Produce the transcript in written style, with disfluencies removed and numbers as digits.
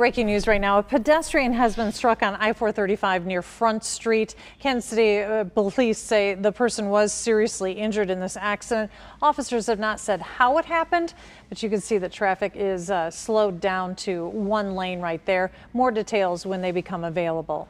Breaking news right now, a pedestrian has been struck on I-435 near Front Street. Kansas City police say the person was seriously injured in this accident. Officers have not said how it happened, but you can see that traffic is slowed down to one lane right there. More details when they become available.